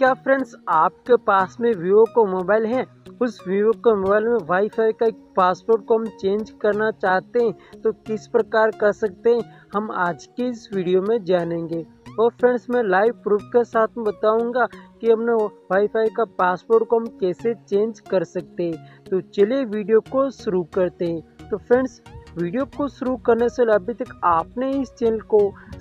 क्या फ्रेंड्स आपके पास में वीवो का मोबाइल है, उस वीवो के मोबाइल में वाईफाई का पासवर्ड को हम चेंज करना चाहते हैं तो किस प्रकार कर सकते हैं हम आज की इस वीडियो में जानेंगे। और फ्रेंड्स मैं लाइव प्रूफ के साथ में बताऊंगा कि हमने वाईफाई का पासवर्ड को हम कैसे चेंज कर सकते हैं। तो चलिए वीडियो को शुरू करते हैं। तो फ्रेंड्स वीडियो को शुरू करने से पहले अभी तक आपने इस चैनल को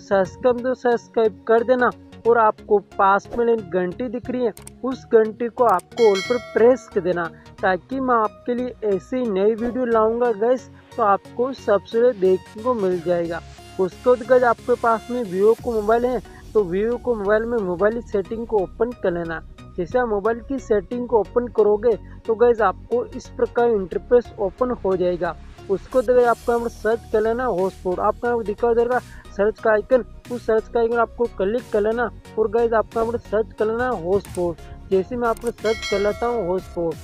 सब्सक्राइब कर देना और आपको पास में घंटी दिख रही है उस घंटी को आपको ऑल पर प्रेस कर देना ताकि मैं आपके लिए ऐसी नई वीडियो लाऊंगा गाइस, तो आपको सबसे पहले देखने को मिल जाएगा। उसके बाद गाइस आपके पास में वीवो को मोबाइल है तो वीवो को मोबाइल में मोबाइल सेटिंग को ओपन कर लेना। जैसे आप मोबाइल की सेटिंग को ओपन करोगे तो गाइस आपको इस प्रकार इंटरफेस ओपन हो जाएगा। उसको देखिए आपको यहाँ पर सर्च कर लेना हॉटस्पॉट, आपको यहाँ पर दिखा देगा सर्च का आइकन, उस सर्च का आइकन आपको क्लिक कर लेना और गाइस आपको यहाँ पर सर्च कर लेना हॉटस्पॉट। जैसे मैं आपको सर्च कर लेता हूँ हॉटस्पॉट,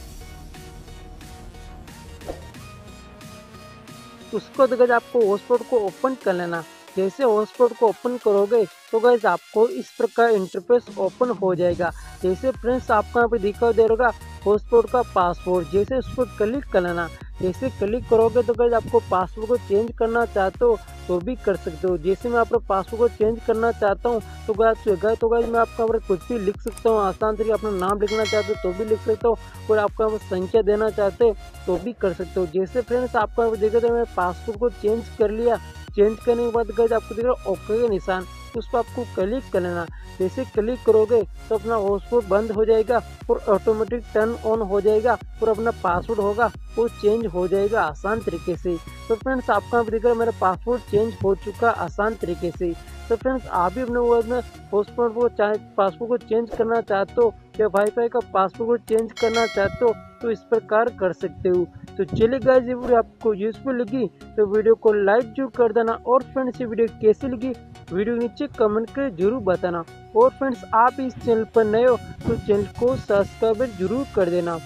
उसको देखिए आपको हॉटस्पॉट को ओपन कर लेना। जैसे हॉटस्पॉट को ओपन करोगे तो गाइस आपको इस प्रकार इंटरफेस ओपन हो जाएगा। जैसे फ्रेंड्स आपको यहाँ पर दिखाई दे रहा हॉटस्पॉट का पासवर्ड, जैसे उस पर क्लिक कर लेना। जैसे क्लिक करोगे तो गाइस आपको पासवर्ड को चेंज करना चाहते हो तो भी कर सकते हो। जैसे मैं आपका पासवर्ड को चेंज करना चाहता हूँ तो गाइस मैं आपका पर कुछ भी लिख सकता हूँ आसान तरीके। अपना नाम लिखना चाहते हो तो भी लिख सकते हो और आपका संख्या देना चाहते हो तो भी कर सकते हो। जैसे फ्रेंड्स आपका देखा तो मैंने पासवर्ड को चेंज कर लिया। चेंज करने के बाद गाइस आपको दिख रहा ओके का निशान, उस पर आपको क्लिक कर लेना। जैसे क्लिक करोगे तो अपना हॉटस्पॉट बंद हो जाएगा और ऑटोमेटिक टर्न ऑन हो जाएगा और अपना पासवर्ड होगा वो चेंज हो जाएगा आसान तरीके से। तो फ्रेंड्स आपका आप देख रहे मेरा पासवर्ड चेंज हो चुका आसान तरीके से। तो फ्रेंड्स आप भी अपने मोबाइल में हॉटस्पॉट को पासवर्ड को चेंज करना चाहते हो या वाईफाई का पासवर्ड को चेंज करना चाहते हो तो इस प्रकार कर सकते हो। तो चलिए गाइस ये वीडियो आपको यूजफुल लगी तो वीडियो को लाइक जरूर कर देना। और फ्रेंड्स ये वीडियो कैसी लगी वीडियो नीचे कमेंट कर जरूर बताना। और फ्रेंड्स आप इस चैनल पर नए हो तो चैनल को सब्सक्राइब जरूर कर देना।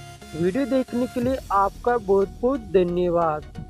वीडियो देखने के लिए आपका बहुत बहुत धन्यवाद।